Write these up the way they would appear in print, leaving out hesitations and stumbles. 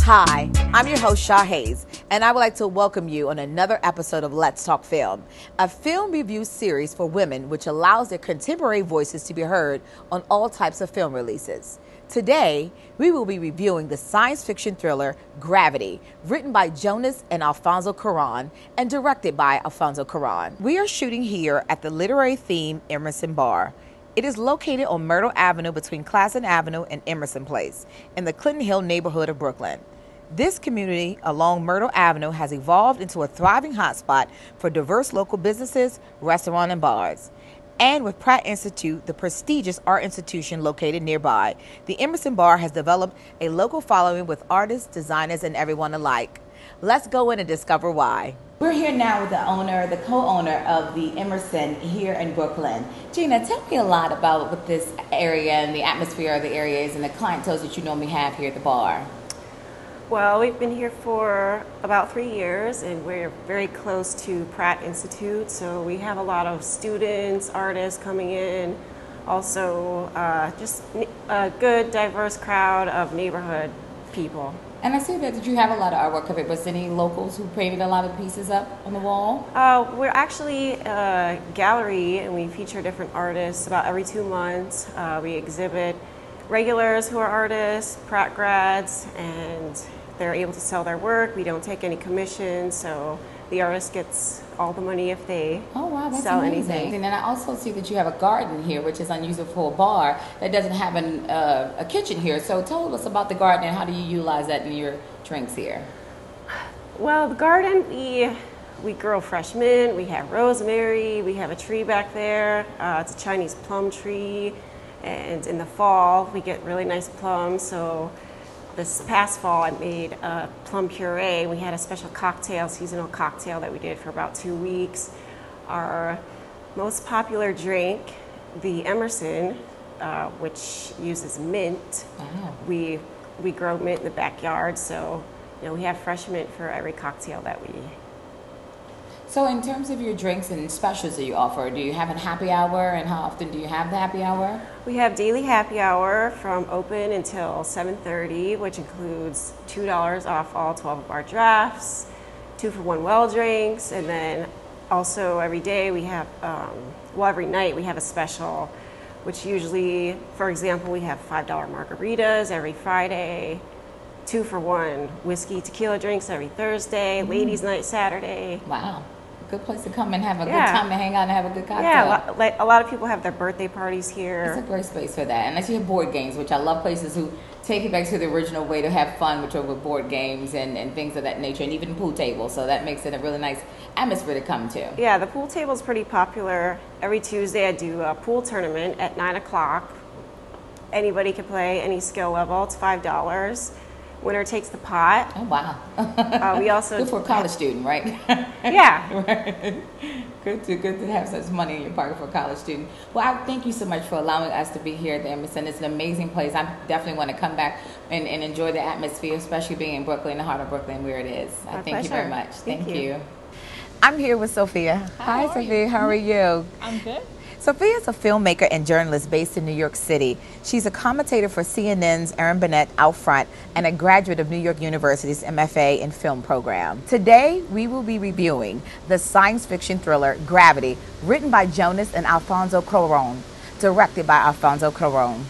Hi, I'm your host Sha Hayes, and I would like to welcome you on another episode of Let's Talk Film, a film review series for women which allows their contemporary voices to be heard on all types of film releases. Today, we will be reviewing the science fiction thriller Gravity, written by Jonas and Alfonso Cuaron and directed by Alfonso Cuaron. We are shooting here at the literary theme Emerson Bar. It is located on Myrtle Avenue between Clason Avenue and Emerson Place in the Clinton Hill neighborhood of Brooklyn. This community along Myrtle Avenue has evolved into a thriving hotspot for diverse local businesses, restaurants, and bars. And with Pratt Institute, the prestigious art institution located nearby, the Emerson Bar has developed a local following with artists, designers, and everyone alike. Let's go in and discover why. We're here now with the owner, the co-owner of the Emerson here in Brooklyn. Gina, tell me a lot about what this area and the atmosphere of the area is and the clientele that you normally have here at the bar. Well, we've been here for about 3 years, and we're very close to Pratt Institute, so we have a lot of students, artists coming in, also just a good, diverse crowd of neighborhood people. And I see that you have a lot of artwork of it. Was any locals who painted a lot of pieces up on the wall? We're actually a gallery, and we feature different artists about every 2 months. We exhibit regulars who are artists, Pratt grads, and they're able to sell their work. We don't take any commissions, so the artist gets all the money if they sell amazing. Anything. And then I also see that you have a garden here, which is unusual for a bar that doesn't have a kitchen here. So tell us about the garden and how do you utilize that in your drinks here? Well, the garden, we grow fresh mint, we have rosemary, we have a tree back there. It's a Chinese plum tree, and in the fall we get really nice plums. So this past fall, I made a plum puree. We had a special cocktail, seasonal cocktail that we did for about 2 weeks. Our most popular drink, the Emerson, which uses mint. Wow. We grow mint in the backyard, so we have fresh mint for every cocktail that we. So in terms of your drinks and specials that you offer, do you have a happy hour, and how often do you have the happy hour? We have daily happy hour from open until 7:30, which includes $2 off all 12 of our drafts, 2-for-1 well drinks, and then also every day we have, every night we have a special, which usually, for example, we have $5 margaritas every Friday, 2-for-1 whiskey tequila drinks every Thursday, ladies' night Saturday. Wow. Good place to come and have a good time to hang out and have a good cocktail. Yeah, a lot of people have their birthday parties here. It's a great space for that. And I see you have board games, which I love places who take it back to the original way to have fun, which are with board games and things of that nature, and even pool tables. So that makes it a really nice atmosphere to come to. Yeah, the pool table is pretty popular. Every Tuesday I do a pool tournament at 9 o'clock. Anybody can play any skill level. It's $5. Winner takes the pot. Oh, wow. We also good for a college student, right? Yeah. Good to have such money in your pocket for a college student. Well, I thank you so much for allowing us to be here at the Emerson. It's an amazing place. I definitely want to come back and enjoy the atmosphere, especially being in Brooklyn, the heart of Brooklyn, where it is. My pleasure. Thank you very much. Thank you. I'm here with Safiya. Hi, Safiya. How are you? I'm good. Safiya is a filmmaker and journalist based in New York City. She's a commentator for CNN's Erin Burnett Outfront and a graduate of New York University's MFA in film program. Today, we will be reviewing the science fiction thriller Gravity, written by Jonas and Alfonso Cuaron, directed by Alfonso Cuaron.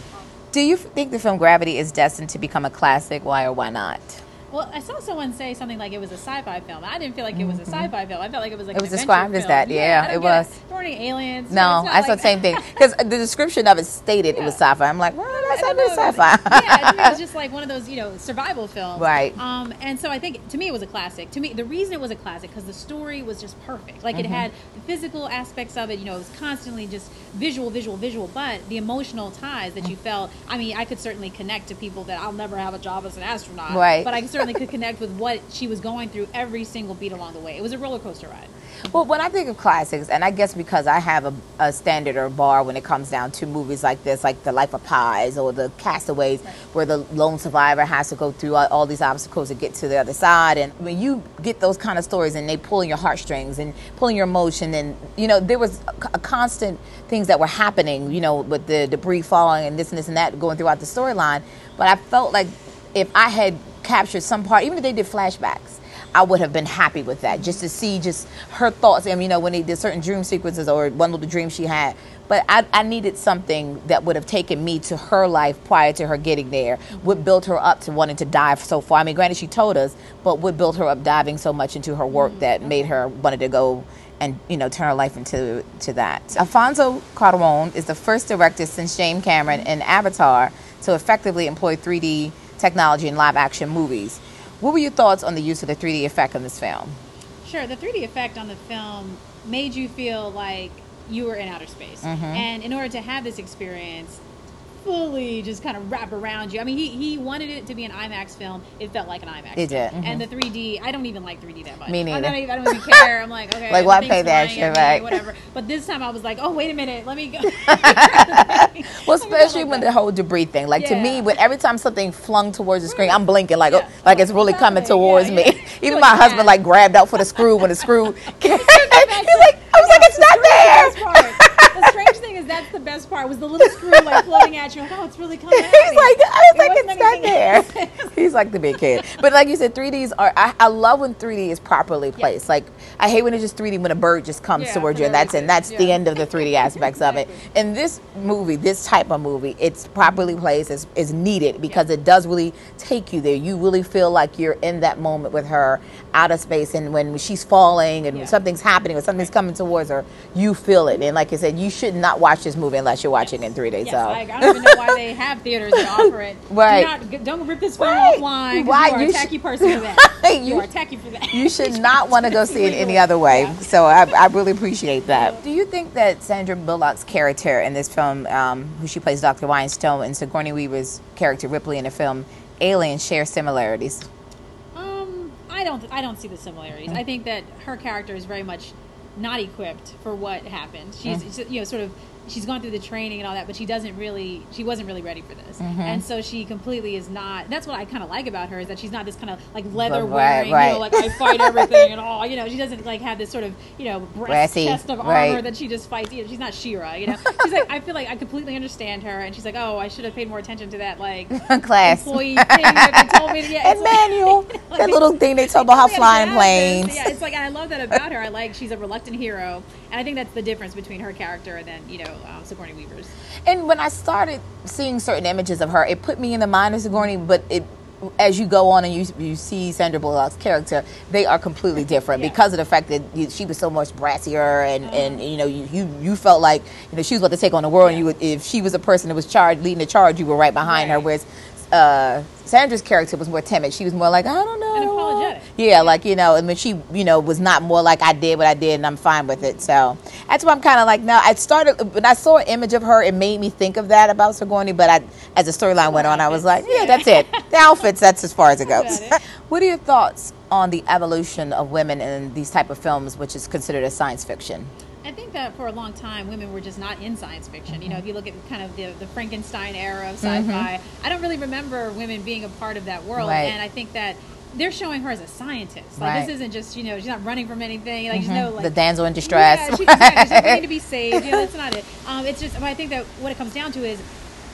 Do you think the film Gravity is destined to become a classic? Why or why not? Well, I saw someone say something like it was a sci-fi film. I didn't feel like it was a sci-fi film. I felt like it was like an adventure film. It was described as that, yeah, it was. There weren't any aliens. No, I saw the same thing. Because the description of it stated it was sci-fi. I'm like, well, that's not really sci-fi. Yeah, it was just like one of those, survival films. Right. And so I think, to me, it was a classic. To me, the reason it was a classic, because the story was just perfect. Like, it had the physical aspects of it, it was constantly just visual. But the emotional ties that you felt, I mean, I could certainly connect to people that I'll never have a job as an astronaut. Right. But I certainly could connect with what she was going through every single beat along the way. It was a roller coaster ride. Well, when I think of classics, and I guess because I have a standard or a bar when it comes down to movies like this, like The Life of Pi or The Castaways, where the lone survivor has to go through all these obstacles to get to the other side. And when you get those kind of stories and they pull in your heartstrings and pulling your emotion, and, you know, there was a constant things that were happening, you know, with the debris falling and this and this and that going throughout the storyline. But I felt like if I had captured some part, even if they did flashbacks, I would have been happy with that, just to see just her thoughts. And, you know, when they did certain dream sequences or one little dream she had. But I needed something that would have taken me to her life prior to her getting there, what built her up to wanting to dive so far. I mean, granted, she told us, but what built her up diving so much into her work that made her wanted to go and, you know, turn her life into that. Alfonso Cuaron is the first director since James Cameron in Avatar to effectively employ 3D technology in live-action movies. What were your thoughts on the use of the 3D effect on this film? Sure, the 3D effect on the film made you feel like you were in outer space. Mm-hmm. And in order to have this experience fully just kind of wrap around you, I mean, he wanted it to be an IMAX film. It felt like an IMAX film. It did. Mm-hmm. And the 3D, I don't even like 3D that much. Me neither. I don't even care. I'm like, okay. Like, why pay that shit back? Whatever. But this time I was like, oh, wait a minute. Let me go. Well, especially when the whole debris thing. Like, to me, when every time something flung towards the screen, I'm blinking like, oh, like it's really coming towards me. Even my husband, like, grabbed out for the screw when the screw came. I was like, it's not there. The strange thing is that's the best part was the little screw like floating at you. Like, oh, it's really coming at me. He's like, it's not there. He's like the big kid. But like you said, 3Ds are, I love when 3D is properly placed. Yes. Like, I hate when it's just 3D, when a bird just comes towards you, and that's the end of the 3D aspects of it. And this movie, this type of movie, it's properly placed, is needed because it does really take you there. You really feel like you're in that moment with her out of space, and when she's falling and something's happening or something's coming towards her, you feel it. And like I said, you should not watch this movie unless you're watching in 3 days. Yes, so. Like, I don't even know why they have theaters that offer it. Right. Don't rip this film offline. Why? You are a tacky person for that. You are tacky for that. You should not want to go see it any other way. Yeah. So I really appreciate that. Do you think that Sandra Bullock's character in this film, who she plays Dr. Weinstone, and Sigourney Weaver's character Ripley in the film Aliens, share similarities? I don't see the similarities. I think that her character is very much not equipped for what happened. She's you know, sort of, she's gone through the training and all that, but she wasn't really ready for this. Mm-hmm. And so she completely is not. That's what I kind of like about her, is that she's not this kind of like leather wearing, you know, like I fight everything and all, you know, she doesn't like have this sort of, you know, brassy chest of armor that she just fights. You know, she's not She-Ra, you know, she's like, I feel like I completely understand her. And she's like, oh, I should have paid more attention to that, like class employee thing that they told me to get. And manual, like, you know, like, that little thing they told about how flying planes. Yeah, it's like, I love that about her. I like, she's a reluctant hero. And I think that's the difference between her character and then, you know, Sigourney Weaver's. And when I started seeing certain images of her, it put me in the mind of Sigourney, but it, as you go on and you see Sandra Bullock's character, they are completely different because of the fact that she was so much brassier and you know, you felt like, you know, she was about to take on the world, and you would, if she was a person that was leading the charge, you were right behind her, whereas Sandra's character was more timid. She was more like, I don't know. Unapologetic. Yeah, like, you know, I mean, she, you know, was not more like, I did what I did and I'm fine with it. So that's why I'm kind of like, no, when I saw an image of her, it made me think of that about Sigourney, but as the storyline went on, I was like, yeah, that's it. The outfits, that's as far as it goes. What are your thoughts on the evolution of women in these type of films, which is considered as science fiction? I think that for a long time, women were just not in science fiction. Mm-hmm. You know, if you look at kind of the Frankenstein era of sci-fi, mm-hmm. I don't really remember women being a part of that world. Right. And I think that they're showing her as a scientist. Like, this isn't just, you know, she's not running from anything. Like, mm-hmm. Like, the damsel in distress. Yeah, she's waiting to be saved. You know, that's not it. It's just, I think that what it comes down to is,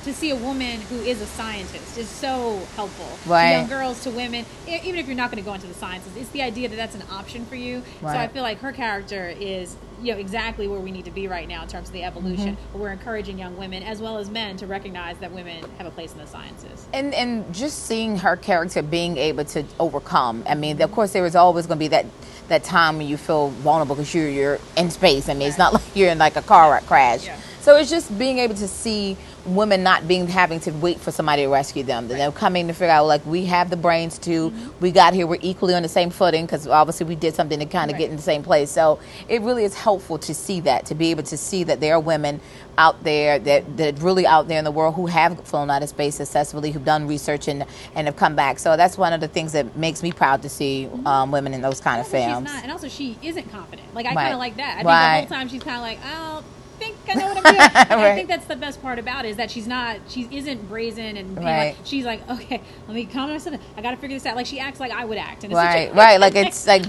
to see a woman who is a scientist is so helpful. Right. Young girls to women, even if you're not going to go into the sciences, it's the idea that that's an option for you. Right. So I feel like her character is, you know, exactly where we need to be right now in terms of the evolution. Mm-hmm. We're encouraging young women as well as men to recognize that women have a place in the sciences. And just seeing her character being able to overcome. I mean, of course, there is always going to be that time when you feel vulnerable because you're in space. I mean, it's not like you're in like a car crash. Yeah. So it's just being able to see women not having to wait for somebody to rescue them. They're coming to figure out, like, we have the brains too. Mm-hmm. We got here. We're equally on the same footing because obviously we did something to kind of get in the same place. So it really is helpful to see that, to be able to see that there are women out there that really out there in the world who have flown out of space successfully, who've done research and have come back. So that's one of the things that makes me proud to see women in those kind of films. She's not, and also she isn't confident. Like I kind of like that. I think the whole time she's kind of like, oh, I think I know what I'm doing. I think that's the best part about it, is that she isn't brazen and being like, she's like, okay, let me calm myself down. I got to figure this out. Like she acts like I would act in a situation.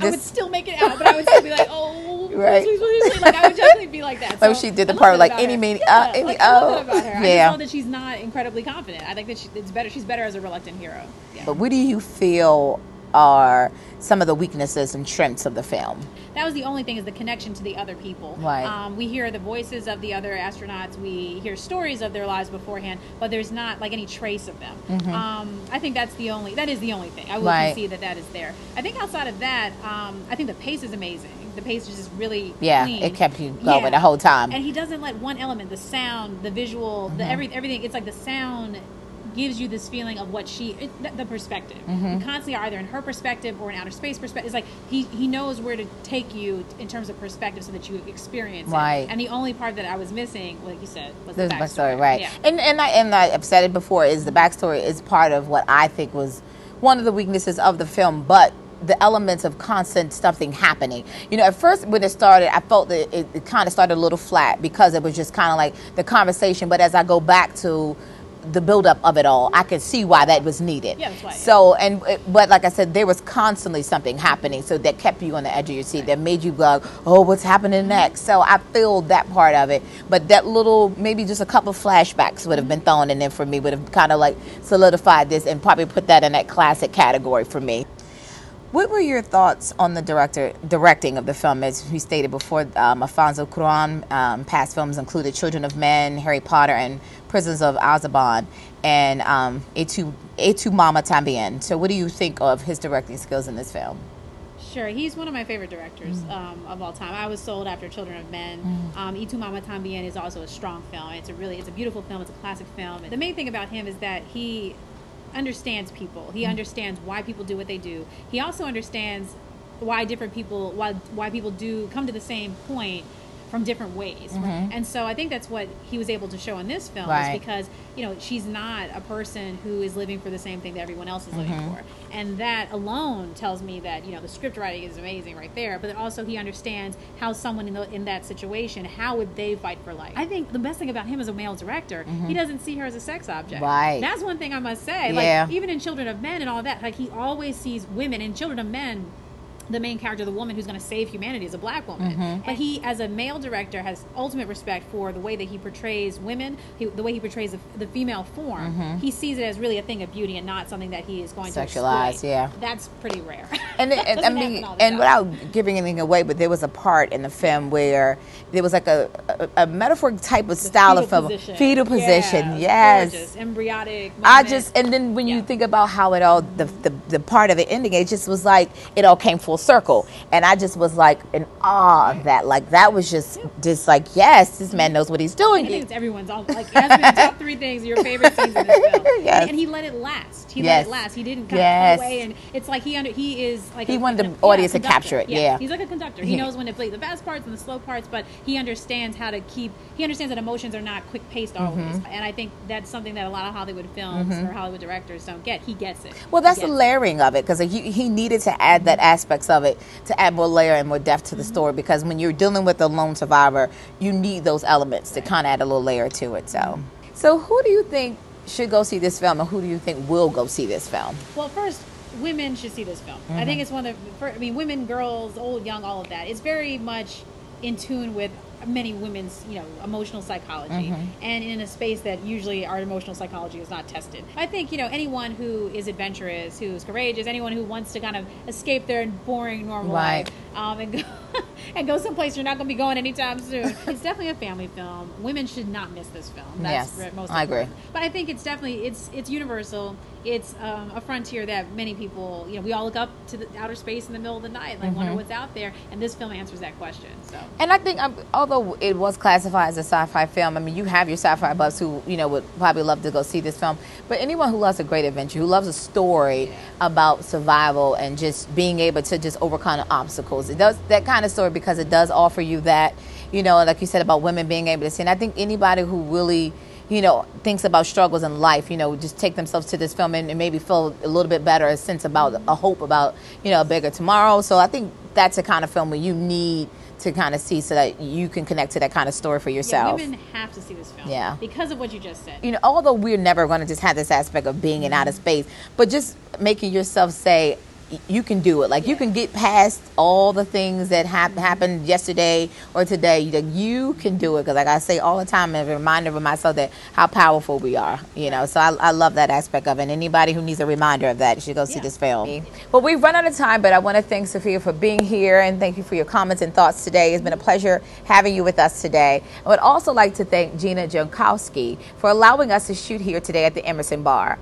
I would still make it out, but I would still be like, oh, please. Like I would definitely be like that. So she did the part like I know that she's not incredibly confident. I think that it's better. She's better as a reluctant hero. Yeah. But what do you feel are some of the weaknesses and strengths of the film? That was the only thing, is the connection to the other people. Right. We hear the voices of the other astronauts. We hear stories of their lives beforehand, but there's not like any trace of them. Mm-hmm. I think that is the only thing. I will concede that is there. I think outside of that, I think the pace is amazing. The pace is just really clean. It kept you going the whole time. And he doesn't let one element, the sound, the visual, mm-hmm. everything. It's like the sound gives you this feeling of what the perspective. Mm-hmm. You constantly are either in her perspective or an outer space perspective. It's like he knows where to take you in terms of perspective so that you experience it. And the only part that I was missing, like you said, was the backstory. Right. Yeah. And I've said it before, is the backstory is part of what I think was one of the weaknesses of the film, but the elements of constant something happening. You know, at first when it started, I felt that it kind of started a little flat because it was just kind of like the conversation. But as I go back to the buildup of it all, I could see why that was needed. Yeah, that's why. So, but like I said, there was constantly something happening, so that kept you on the edge of your seat, that made you go, oh, what's happening mm-hmm. next? So I filled that part of it, but that little, maybe just a couple flashbacks would have been thrown in there for me, would have kind of like solidified this and probably put that in that classic category for me. What were your thoughts on the directing of the film? As we stated before, Alfonso Cuaron, past films included Children of Men, Harry Potter, and Prisoners of Azkaban, and Y Tu Mamá También. So what do you think of his directing skills in this film? Sure. He's one of my favorite directors of all time. I was sold after Children of Men. Y Tu Mamá También is also a strong film. It's a beautiful film. It's a classic film. And the main thing about him is that he understands people. He understands why people do what they do. He also understands why people do come to the same point from different ways. Mm-hmm. And so I think that's what he was able to show in this film, is because, you know, she's not a person who is living for the same thing that everyone else is mm-hmm. living for. And that alone tells me that, you know, the script writing is amazing right there, but also he understands how someone in that situation, how would they fight for life? I think the best thing about him as a male director, mm-hmm. he doesn't see her as a sex object. Right. That's one thing I must say. Yeah. Like, even in Children of Men and all that, like, he always sees women in Children of Men. The main character, the woman who's going to save humanity, is a black woman. Mm-hmm. But he, as a male director, has ultimate respect for the way that he portrays women, the way he portrays the female form. Mm-hmm. He sees it as really a thing of beauty and not something that he is going to sexualize. Yeah, that's pretty rare. And I mean, and without giving anything away, but there was a part in the film where there was like a metaphoric type of style of film, fetal position. Yeah, yes, gorgeous, embryotic moment. You think about how it all the part of it ending, it just was like it all came full circle, and I just was like in awe of that. Like that was just like, yes, this man knows what he's doing. I think it's everyone's all like, that's been the top three things, your favorite things in this film. Yes. And he let it last. He didn't cut away, and it's like he wanted the audience to capture it. Yeah, he's like a conductor. He knows when to play the fast parts and the slow parts, but he understands how to keep. He understands that emotions are not quick paced always, mm-hmm. and I think that's something that a lot of Hollywood films mm-hmm. or Hollywood directors don't get. He gets it. Well, that's the layering of it, because he needed to add that aspect of it, to add more layer and more depth to the mm-hmm. story, because when you're dealing with a lone survivor, you need those elements to kind of add a little layer to it. So who do you think should go see this film, and who do you think will go see this film? Well, first, women should see this film. Mm-hmm. I think it's one of the first, I mean, women, girls, old, young, all of that. It's very much in tune with many women's, you know, emotional psychology, mm-hmm. and in a space that usually our emotional psychology is not tested. I think, you know, anyone who is adventurous, who's courageous, anyone who wants to kind of escape their boring normal life and go someplace you're not going to be going anytime soon. It's definitely a family film. Women should not miss this film. That's most I agree. But I think it's definitely it's universal. It's a frontier that many people, you know, we all look up to the outer space in the middle of the night and like, mm-hmm. wonder what's out there. And this film answers that question. So, and I think although it was classified as a sci-fi film, I mean, you have your sci-fi buffs who, you know, would probably love to go see this film. But anyone who loves a great adventure, who loves a story about survival and just being able to just overcome obstacles, it does that kind of story, because it does offer you that. you know, like you said about women being able to see. And I think anybody who really, you know, thinks about struggles in life, you know, just take themselves to this film and maybe feel a little bit better, a sense about a hope about, you know, a bigger tomorrow. So I think that's the kind of film where you need to kind of see so that you can connect to that kind of story for yourself. Yeah, women have to see this film. Yeah. Because of what you just said. You know, although we're never going to just have this aspect of being in outer space, but just making yourself say, you can do it. Like, you can get past all the things that happened yesterday or today. Like, you can do it. Because, like I say all the time, and a reminder of myself that how powerful we are, you know. So I love that aspect of it. And anybody who needs a reminder of that should go see this film. Well, we've run out of time, but I want to thank Safiya for being here. And thank you for your comments and thoughts today. It's been a pleasure having you with us today. I would also like to thank Gina Jankowski for allowing us to shoot here today at the Emerson Bar.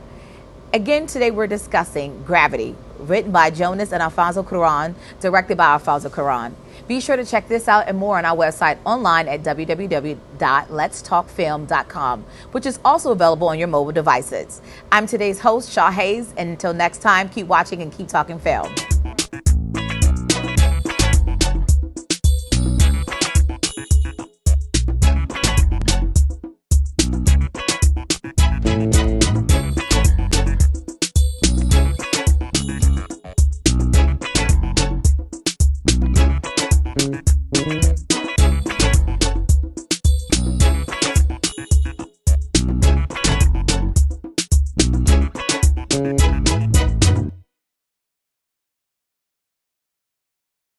Again, today we're discussing Gravity, written by Jonas and Alfonso Cuaron, directed by Alfonso Cuaron. Be sure to check this out and more on our website online at www.letstalkfilm.com, which is also available on your mobile devices. I'm today's host, Sha Hayes, and until next time, keep watching and keep talking film.